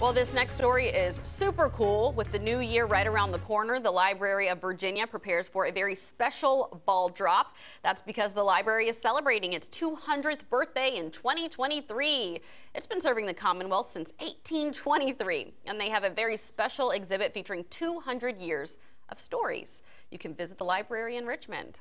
Well, this next story is super cool. With the new year right around the corner, the Library of Virginia prepares for a very special ball drop. That's because the library is celebrating its 200th birthday in 2023. It's been serving the Commonwealth since 1823, and they have a very special exhibit featuring 200 years of stories. You can visit the library in Richmond.